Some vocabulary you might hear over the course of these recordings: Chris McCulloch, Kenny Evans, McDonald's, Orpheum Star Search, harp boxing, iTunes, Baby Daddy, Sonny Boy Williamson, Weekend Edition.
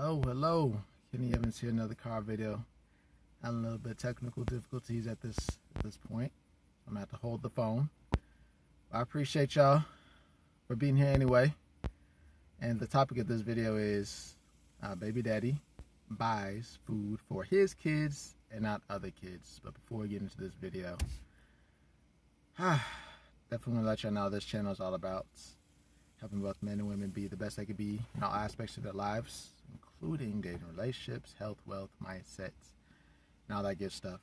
Hello, Kenny Evans here, another car video. Had a little bit of technical difficulties at this point. I'm gonna have to hold the phone. I appreciate y'all for being here anyway. And the topic of this video is baby daddy buys food for his kids and not other kids. But before we get into this video, definitely want to let y'all know this channel is all about helping both men and women be the best they could be in all aspects of their lives, including dating, relationships, health, wealth, mindsets, and all that good stuff.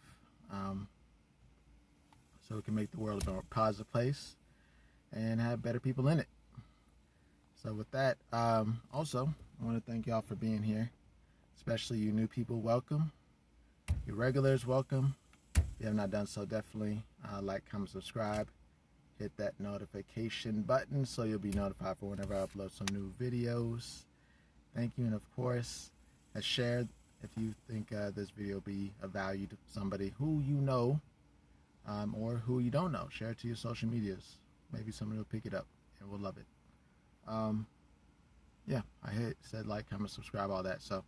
So we can make the world a more positive place and have better people in it. So with that, also, I want to thank y'all for being here, especially you new people, welcome. Your regulars, welcome. If you have not done so, definitely like, comment, subscribe. Hit that notification button so you'll be notified for whenever I upload some new videos. Thank you, and of course, share if you think this video will be of value to somebody who you know or who you don't know. Share it to your social medias. Maybe somebody will pick it up and will love it. Yeah, I said like, comment, subscribe, all that. So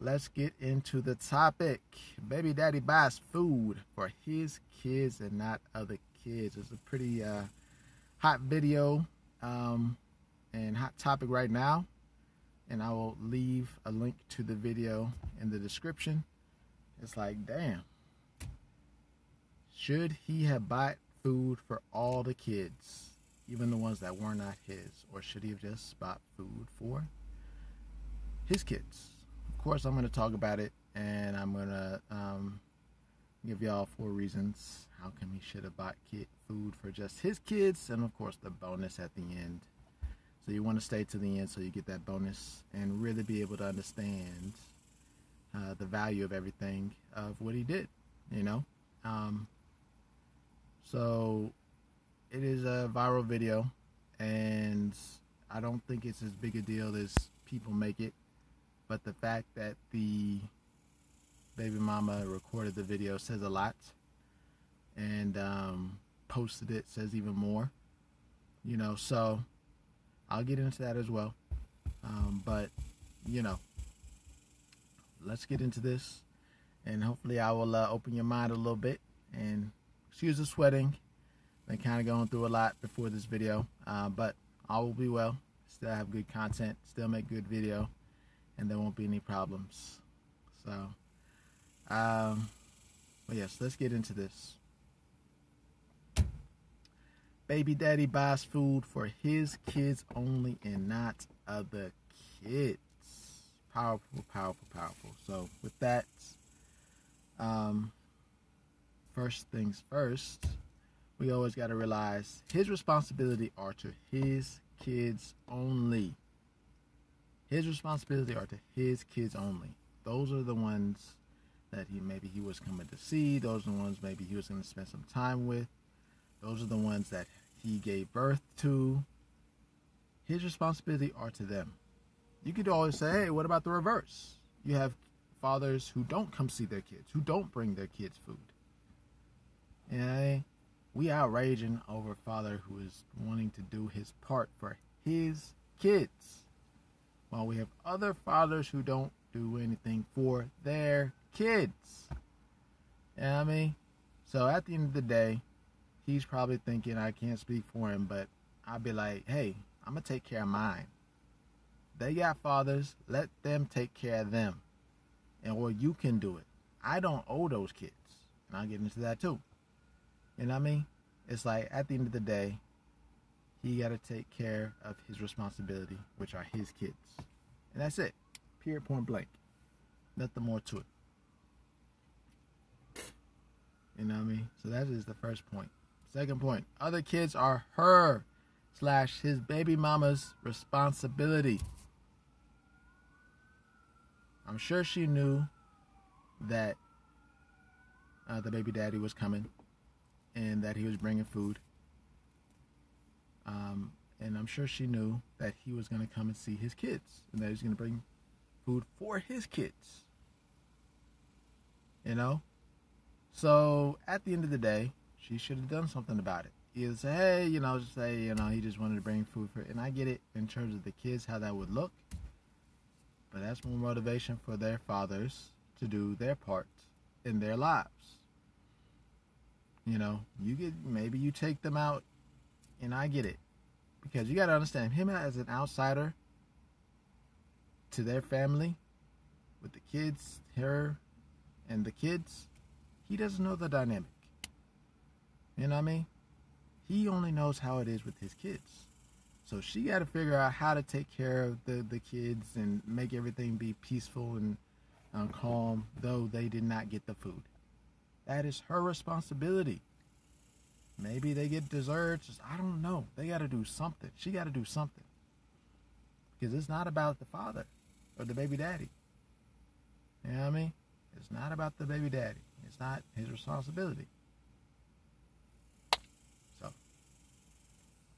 let's get into the topic. Baby daddy buys food for his kids and not other kids. It's a pretty hot video and hot topic right now, and I will leave a link to the video in the description. It's like, damn, should he have bought food for all the kids, even the ones that were not his, or should he have just bought food for his kids? Of course, I'm going to talk about it, and I'm going to give y'all 4 reasons how come he should have bought food for just his kids, and of course the bonus at the end. So you want to stay to the end so you get that bonus and really be able to understand the value of everything of what he did, you know. So it is a viral video, and I don't think it's as big a deal as people make it, but the fact that the baby mama recorded the video says a lot, and posted it says even more, you know. So I'll get into that as well, but you know, let's get into this, and hopefully I will open your mind a little bit, and excuse the sweating. Been kind of going through a lot before this video, but all will be well. Still have good content, still make good video, and there won't be any problems. So but yes, let's get into this. Baby daddy buys food for his kids only and not other kids. Powerful, powerful, powerful. So with that, first things first, we always got to realize his responsibility are to his kids only. His responsibility are to his kids only. Those are the ones that maybe he was coming to see. Those are the ones maybe he was going to spend some time with. Those are the ones that he gave birth to. His responsibility are to them. You could always say, hey, what about the reverse? You have fathers who don't come see their kids, who don't bring their kids food. And we are raging over a father who is wanting to do his part for his kids, while we have other fathers who don't do anything for their kids. You know what I mean? So at the end of the day, he's probably thinking, I can't speak for him, but I'd be like, hey, I'm going to take care of mine. They got fathers. Let them take care of them. Or you can do it. I don't owe those kids. And I'll get into that too. You know what I mean? It's like, at the end of the day, he got to take care of his responsibility, which are his kids. And that's it. Period, point blank. Nothing more to it. You know what I mean? So that is the first point. Second point, other kids are her/his baby mama's responsibility. I'm sure she knew that the baby daddy was coming and that he was bringing food. And I'm sure she knew that he was going to come and see his kids and that he was going to bring food for his kids. You know? So at the end of the day, she should have done something about it. Either say, hey, you know, just say, you know, he just wanted to bring food for it. And I get it in terms of the kids, how that would look. but that's more motivation for their fathers to do their part in their lives. You know, you get, maybe you take them out, and I get it, because you got to understand him as an outsider to their family with the kids, her and the kids. He doesn't know the dynamic. You know what I mean? He only knows how it is with his kids. So she got to figure out how to take care of the kids and make everything be peaceful and calm, though they did not get the food. That is her responsibility. Maybe they get desserts. I don't know. They got to do something. She got to do something. Because it's not about the father or the baby daddy. You know what I mean? It's not about the baby daddy. It's not his responsibility. So,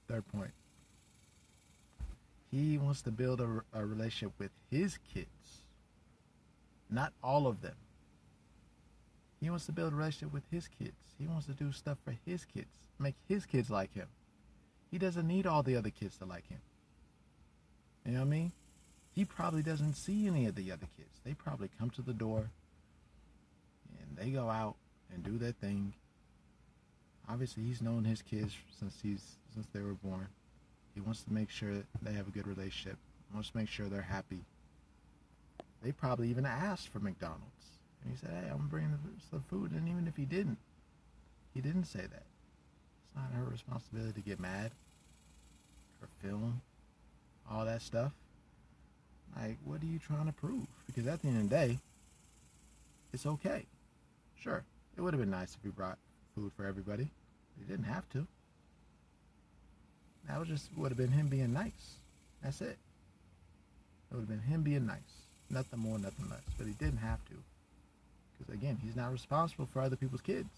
third point. He wants to build a relationship with his kids. Not all of them. He wants to build a relationship with his kids. He wants to do stuff for his kids. Make his kids like him. He doesn't need all the other kids to like him. You know what I mean? He probably doesn't see any of the other kids. They probably come to the door and they go out and do their thing. Obviously, he's known his kids since they were born. He wants to make sure that they have a good relationship. He wants to make sure they're happy. They probably even asked for McDonald's. And he said, hey, I'm bringing some food. And even if he didn't say that. It's not her responsibility to get mad or film, all that stuff. Like, what are you trying to prove? Because at the end of the day, it's okay. Sure, it would have been nice if you brought food for everybody. You didn't have to. That would have been him being nice. That's it. It would have been him being nice. Nothing more, nothing less. But he didn't have to. Because, again, he's not responsible for other people's kids.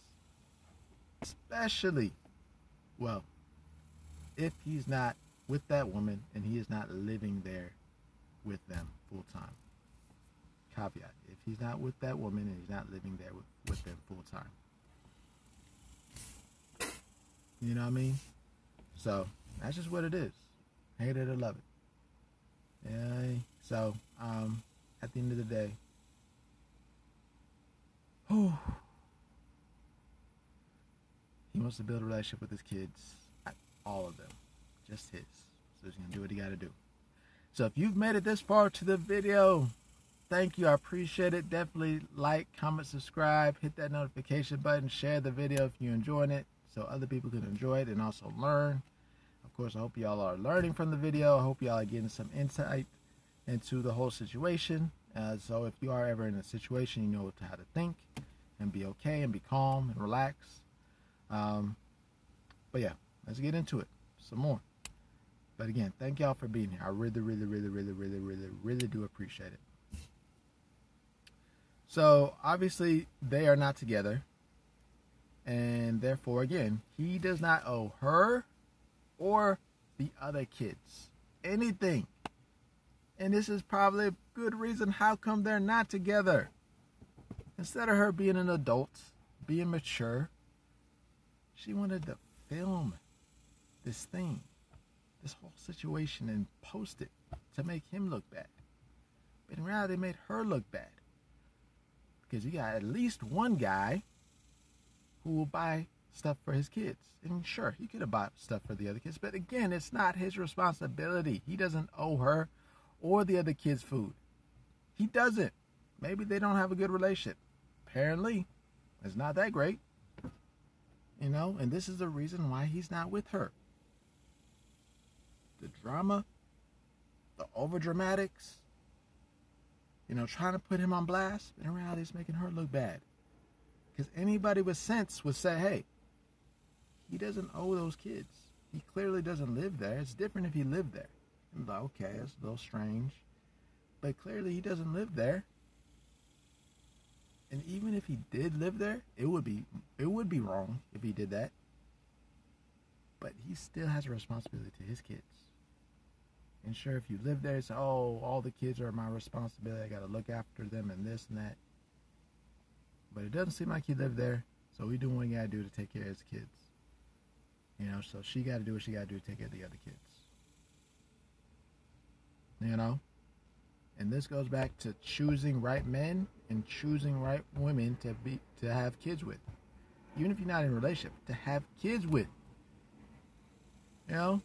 Especially, well, if he's not with that woman and he is not living there with them full time. Caveat. If he's not with that woman and he's not living there with them full time. You know what I mean? So, that's just what it is. Hate it or love it. Yeah. So, at the end of the day, whew, he wants to build a relationship with his kids, all of them, just his. So he's gonna do what he gotta do. So if you've made it this far to the video, thank you, I appreciate it. Definitely like, comment, subscribe, hit that notification button, share the video if you're enjoying it, so other people can enjoy it and also learn. Of course, I hope y'all are learning from the video. I hope y'all are getting some insight into the whole situation. So if you are ever in a situation, you know how to think and be okay and be calm and relax. But yeah, let's get into it some more. But again, thank y'all for being here. I really do appreciate it. So obviously they are not together. And therefore, again, he does not owe her or the other kids anything. And this is probably a good reason how come they're not together. Instead of her being an adult, being mature, she wanted to film this thing, this whole situation, and post it to make him look bad. But in reality, it made her look bad. Because you got at least one guy who will buy stuff for his kids. And sure, he could have bought stuff for the other kids. But again, it's not his responsibility. He doesn't owe her or the other kids' food. He doesn't. Maybe they don't have a good relationship. Apparently, it's not that great. You know, and this is the reason why he's not with her. The drama, the overdramatics, you know, trying to put him on blast, but in reality, it's making her look bad. Because anybody with sense would say, hey, he doesn't owe those kids. He clearly doesn't live there. It's different if he lived there. Okay, that's a little strange. But clearly he doesn't live there. And even if he did live there, it would be wrong if he did that. But he still has a responsibility to his kids. And sure, if you live there, it's, oh, all the kids are my responsibility. I got to look after them and this and that. But it doesn't seem like he lived there. So we do what we got to do to take care of his kids. You know, so she got to do what she got to do to take care of the other kids. You know, And this goes back to choosing right men and choosing right women to have kids with. Even if you're not in a relationship, to have kids with. You know,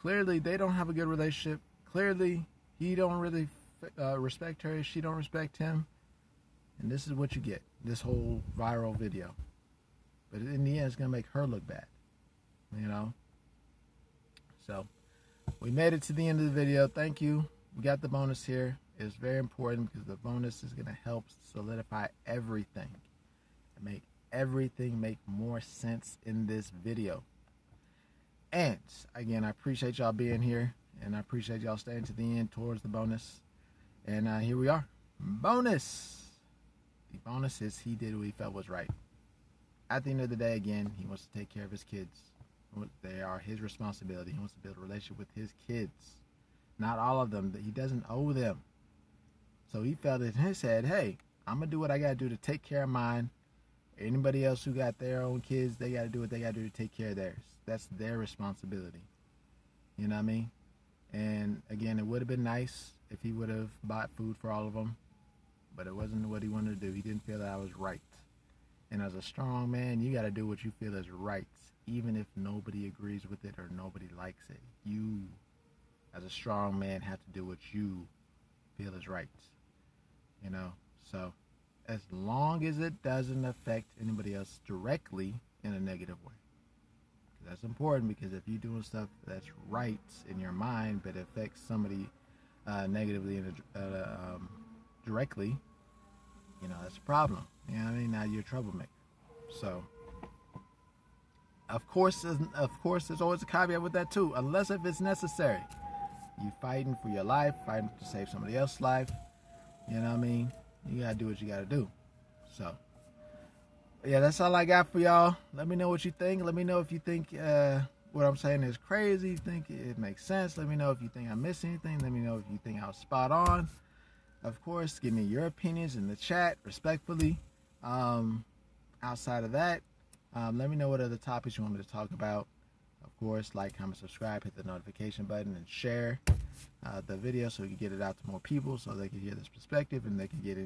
clearly they don't have a good relationship. Clearly he don't really respect her. She don't respect him. And this is what you get, this whole viral video. But in the end, it's going to make her look bad, you know. So we made it to the end of the video. Thank you. We got the bonus here. It's very important because the bonus is going to help solidify everything and make everything make more sense in this video. And again, I appreciate y'all being here, and I appreciate y'all staying to the end towards the bonus. And here we are. Bonus. The bonus is he did what he felt was right. At the end of the day, again, he wants to take care of his kids. They are his responsibility. He wants to build a relationship with his kids. Not all of them. He doesn't owe them. So he felt in his head, hey, I'm going to do what I got to do to take care of mine. Anybody else who got their own kids, they got to do what they got to do to take care of theirs. That's their responsibility. You know what I mean? And again, it would have been nice if he would have bought food for all of them. But it wasn't what he wanted to do. He didn't feel that I was right. And as a strong man, you got to do what you feel is right. Even if nobody agrees with it or nobody likes it. You, as a strong man, have to do what you feel is right. You know? So, as long as it doesn't affect anybody else directly in a negative way. That's important, because if you're doing stuff that's right in your mind, but affects somebody negatively and directly, you know, that's a problem. You know what I mean? Now you're a troublemaker. So, of course, there's always a caveat with that too, unless if it's necessary. You're fighting for your life, fighting to save somebody else's life. You know what I mean? You gotta do what you gotta do. So, yeah, that's all I got for y'all. Let me know what you think. Let me know if you think what I'm saying is crazy. You think it makes sense. Let me know if you think I missed anything. Let me know if you think I was spot on. Of course, give me your opinions in the chat, respectfully. Outside of that, let me know what other topics you want me to talk about. Of course, like, comment, subscribe, hit the notification button, and share the video so you can get it out to more people so they can hear this perspective and they can get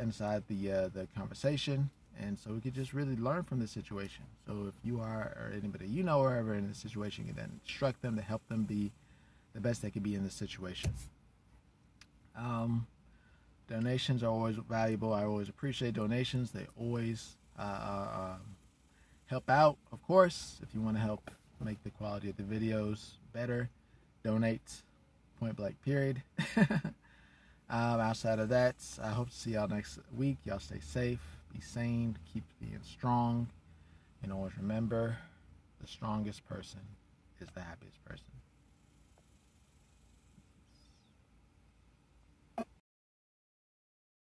inside the conversation. And so we could just really learn from this situation. So if you are, or anybody you know, or ever in this situation, you can then instruct them to help them be the best they can be in this situation. Donations are always valuable. I always appreciate donations. They always help out, of course. If you want to help make the quality of the videos better, donate, point blank, period. Outside of that, I hope to see y'all next week. Y'all stay safe. Be sane, keep being strong, and always remember, the strongest person is the happiest person.